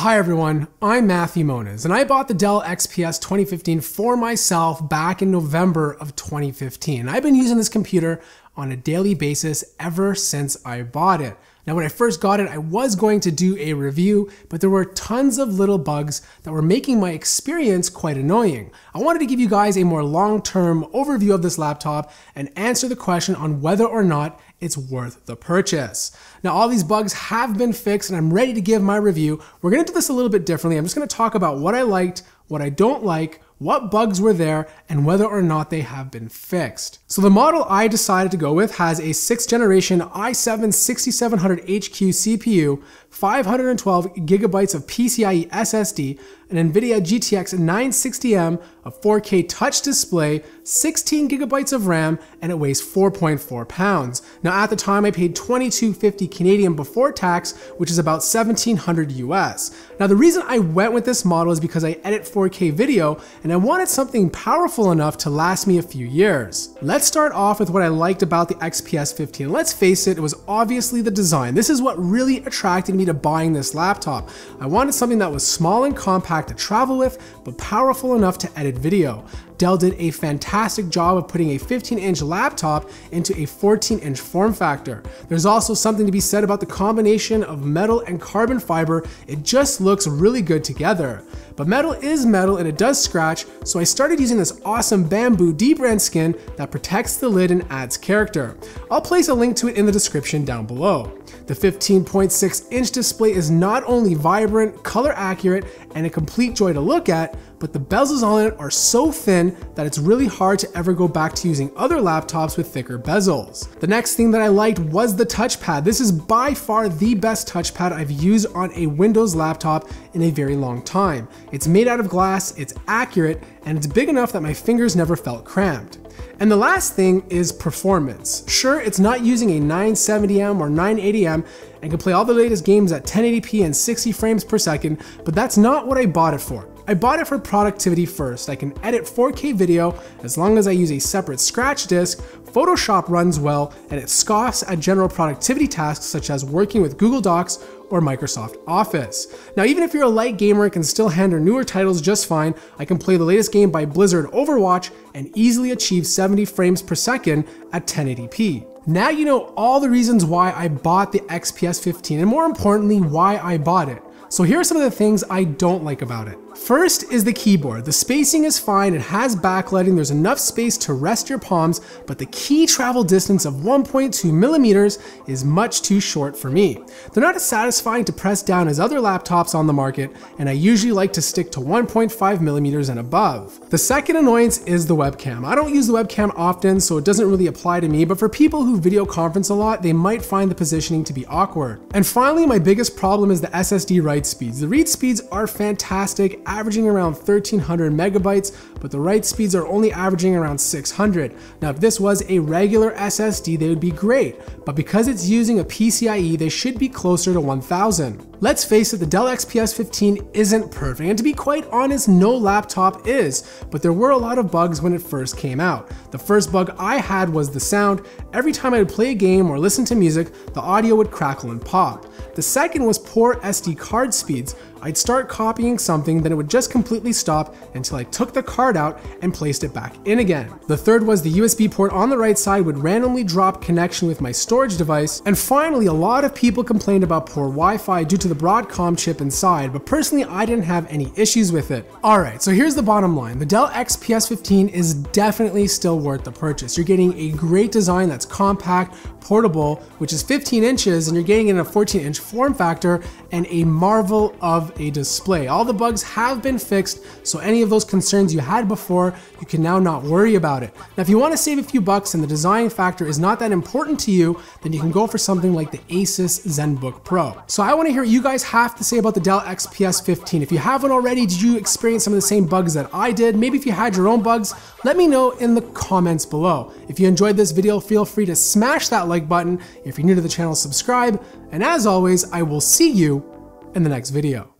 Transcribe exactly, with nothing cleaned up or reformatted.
Hi everyone, I'm Matthew Moniz, and I bought the Dell X P S twenty fifteen for myself back in November of twenty fifteen. I've been using this computer on a daily basis ever since I bought it. Now, when I first got it, I was going to do a review, but there were tons of little bugs that were making my experience quite annoying. I wanted to give you guys a more long-term overview of this laptop and answer the question on whether or not it's worth the purchase. Now, all these bugs have been fixed and I'm ready to give my review. We're gonna do this a little bit differently. I'm just gonna talk about what I liked, what I don't like, what bugs were there, and whether or not they have been fixed. So the model I decided to go with has a sixth generation i seven sixty-seven hundred H Q C P U, five hundred twelve gigabytes of PCIe S S D, an NVIDIA G T X nine sixty M, a four K touch display, sixteen gigabytes of RAM, and it weighs four point four pounds. Now at the time I paid twenty-two fifty Canadian before tax, which is about seventeen hundred U S. Now the reason I went with this model is because I edit four K video and I wanted something powerful enough to last me a few years. Let's start off with what I liked about the X P S fifteen. Let's face it, it was obviously the design. This is what really attracted me to buying this laptop. I wanted something that was small and compact to travel with, but powerful enough to edit video. Dell did a fantastic job of putting a fifteen inch laptop into a fourteen inch form factor. There's also something to be said about the combination of metal and carbon fiber. It just looks really good together. But metal is metal and it does scratch, so I started using this awesome bamboo dbrand skin that protects the lid and adds character. I'll place a link to it in the description down below. The fifteen point six inch display is not only vibrant, color accurate, and a complete joy to look at, but the bezels on it are so thin that it's really hard to ever go back to using other laptops with thicker bezels. The next thing that I liked was the touchpad. This is by far the best touchpad I've used on a Windows laptop in a very long time. It's made out of glass, it's accurate, and it's big enough that my fingers never felt cramped. And the last thing is performance. Sure, it's not using a nine seventy M or nine eighty M and can play all the latest games at ten eighty p and sixty frames per second, but that's not what I bought it for. I bought it for productivity first. I can edit four K video as long as I use a separate scratch disk, Photoshop runs well, and it scoffs at general productivity tasks such as working with Google Docs or Microsoft Office. Now, even if you're a light gamer, it can still handle newer titles just fine. I can play the latest game by Blizzard Overwatch and easily achieve seventy frames per second at ten eighty p. Now you know all the reasons why I bought the X P S fifteen, and more importantly, why I bought it. So here are some of the things I don't like about it. First is the keyboard. The spacing is fine, it has backlighting, there's enough space to rest your palms, but the key travel distance of one point two millimeters is much too short for me. They're not as satisfying to press down as other laptops on the market, and I usually like to stick to one point five millimeters and above. The second annoyance is the webcam. I don't use the webcam often, so it doesn't really apply to me, but for people who video conference a lot, they might find the positioning to be awkward. And finally, my biggest problem is the S S D write speeds. The read speeds are fantastic, averaging around thirteen hundred megabytes, but the write speeds are only averaging around six hundred. Now, if this was a regular S S D, they would be great, but because it's using a PCIe, they should be closer to one thousand. Let's face it, the Dell X P S fifteen isn't perfect, and to be quite honest, no laptop is, but there were a lot of bugs when it first came out. The first bug I had was the sound. Every time I would play a game or listen to music, the audio would crackle and pop. The second was poor S D card speeds. I'd start copying something, then it would just completely stop until I took the card out and placed it back in again. The third was the U S B port on the right side would randomly drop connection with my storage device. And finally, a lot of people complained about poor Wi-Fi due to the Broadcom chip inside, but personally, I didn't have any issues with it. All right, so here's the bottom line. The Dell X P S fifteen is definitely still worth the purchase. You're getting a great design that's compact, portable, which is fifteen inches, and you're getting it in a fourteen inch form factor, and a marvel of a display. All the bugs have been fixed, so any of those concerns you had before, you can now not worry about it. Now, if you want to save a few bucks and the design factor is not that important to you, then you can go for something like the Asus ZenBook Pro. So I want to hear what you guys have to say about the Dell X P S fifteen. If you haven't already, did you experience some of the same bugs that I did? Maybe if you had your own bugs, let me know in the comments below. If you enjoyed this video, feel free to smash that like button. If you're new to the channel, subscribe. And as always, I will see you in the next video.